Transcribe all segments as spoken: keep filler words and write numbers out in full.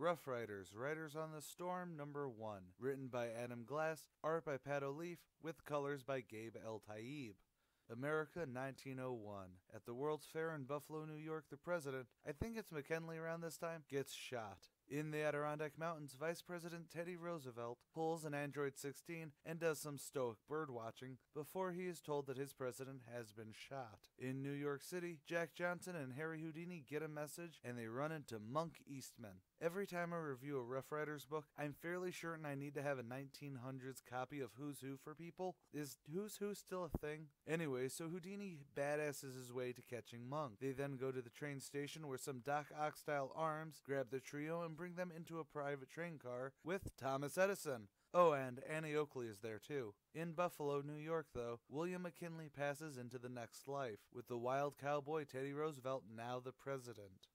Rough Riders: Riders on the Storm number one, written by Adam Glass, art by Pat Olliffe, with colors by Gabe Eltaeb. America, nineteen oh one. At the World's Fair in Buffalo, New York, the president, I think it's McKinley around this time, gets shot. In the Adirondack Mountains, Vice President Teddy Roosevelt pulls an Android sixteen and does some stoic birdwatching before he is told that his president has been shot. In New York City, Jack Johnson and Harry Houdini get a message and they run into Monk Eastman. Every time I review a Rough Riders book, I'm fairly certain I need to have a nineteen hundreds copy of Who's Who for people. Is Who's Who still a thing? Anyway, so Houdini badasses his way to catching Monk. They then go to the train station where some Doc Ock-style arms grab the trio and bring them into a private train car with Thomas Edison. Oh, and Annie Oakley is there too. In Buffalo, New York, though, William McKinley passes into the next life, with the wild cowboy Teddy Roosevelt now the president.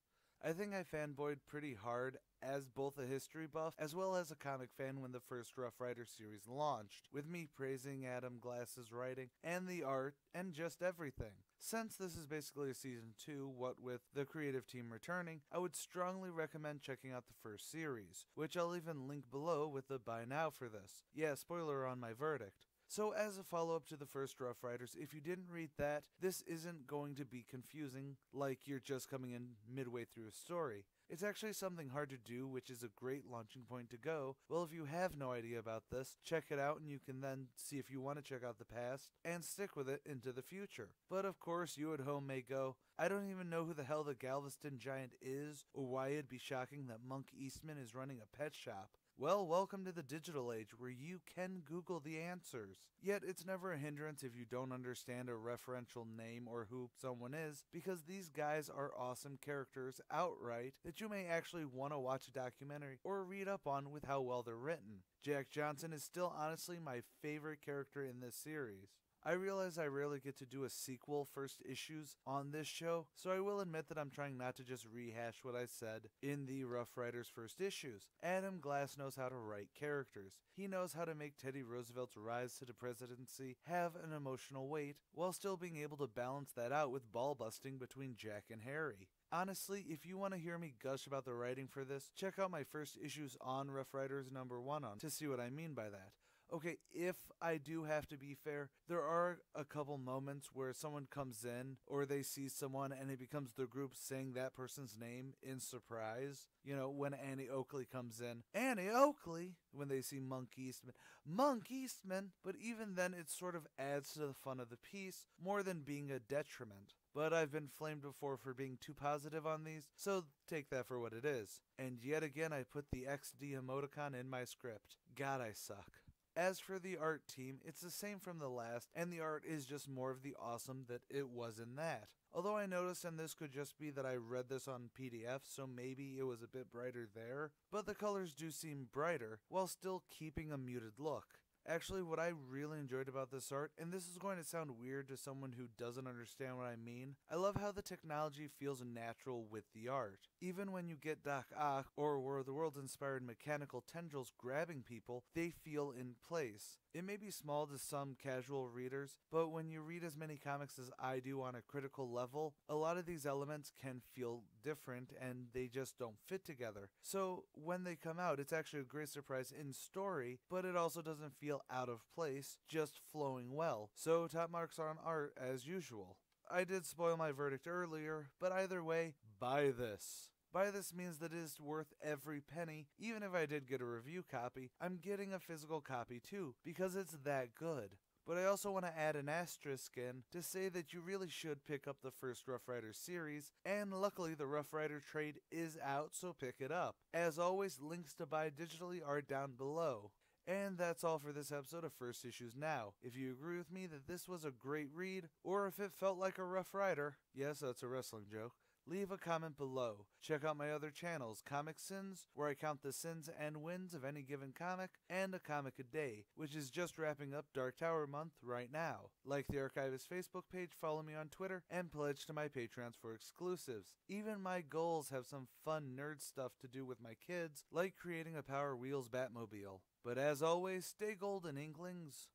I think I fanboyed pretty hard as both a history buff as well as a comic fan when the first Rough Rider series launched, with me praising Adam Glass's writing and the art and just everything. Since this is basically a season two, what with the creative team returning, I would strongly recommend checking out the first series, which I'll even link below with the buy now for this. Yeah, spoiler on my verdict. So as a follow-up to the first Rough Riders, if you didn't read that, this isn't going to be confusing, like you're just coming in midway through a story. It's actually something hard to do, which is a great launching point to go. Well, if you have no idea about this, check it out and you can then see if you want to check out the past and stick with it into the future. But of course, you at home may go, I don't even know who the hell the Galveston Giant is or why it'd be shocking that Monk Eastman is running a pet shop. Well, welcome to the digital age where you can Google the answers. Yet, it's never a hindrance if you don't understand a referential name or who someone is, because these guys are awesome characters outright that you may actually want to watch a documentary or read up on with how well they're written. Jack Johnson is still honestly my favorite character in this series. I realize I rarely get to do a sequel First Issues on this show, so I will admit that I'm trying not to just rehash what I said in the Rough Riders First Issues. Adam Glass knows how to write characters. He knows how to make Teddy Roosevelt's rise to the presidency have an emotional weight, while still being able to balance that out with ball busting between Jack and Harry. Honestly, if you want to hear me gush about the writing for this, check out my First Issues on Rough Riders number one on to see what I mean by that. Okay, if I do have to be fair, there are a couple moments where someone comes in or they see someone and it becomes the group saying that person's name in surprise. You know, when Annie Oakley comes in, Annie Oakley, when they see Monk Eastman, Monk Eastman! But even then, it sort of adds to the fun of the piece more than being a detriment. But I've been flamed before for being too positive on these, so take that for what it is. And yet again, I put the X D emoticon in my script. God, I suck. As for the art team, it's the same from the last, and the art is just more of the awesome that it was in that. Although I noticed, and this could just be that I read this on P D F, so maybe it was a bit brighter there, but the colors do seem brighter, while still keeping a muted look. Actually, what I really enjoyed about this art, and this is going to sound weird to someone who doesn't understand what I mean, I love how the technology feels natural with the art. Even when you get Doc Ock or War of the Worlds inspired mechanical tendrils grabbing people, they feel in place. It may be small to some casual readers, but when you read as many comics as I do on a critical level, a lot of these elements can feel different and they just don't fit together. So when they come out, it's actually a great surprise in story, but it also doesn't feel out of place, just flowing well. So top marks on art as usual. I did spoil my verdict earlier, but either way, buy this. Buy this means that it is worth every penny. Even if I did get a review copy, I'm getting a physical copy too, because it's that good. But I also want to add an asterisk in to say that you really should pick up the first Rough Rider series, and luckily the Rough Rider trade is out, so pick it up. As always, links to buy digitally are down below. And that's all for this episode of First Issues Now. If you agree with me that this was a great read, or if it felt like a Rough Rider, yes, that's a wrestling joke, leave a comment below. Check out my other channels, Comic Sins, where I count the sins and wins of any given comic, and A Comic a Day, which is just wrapping up Dark Tower month right now. Like the Archivist Facebook page, follow me on Twitter, and pledge to my Patreons for exclusives. Even my goals have some fun nerd stuff to do with my kids, like creating a Power Wheels Batmobile. But as always, stay golden, Inklings.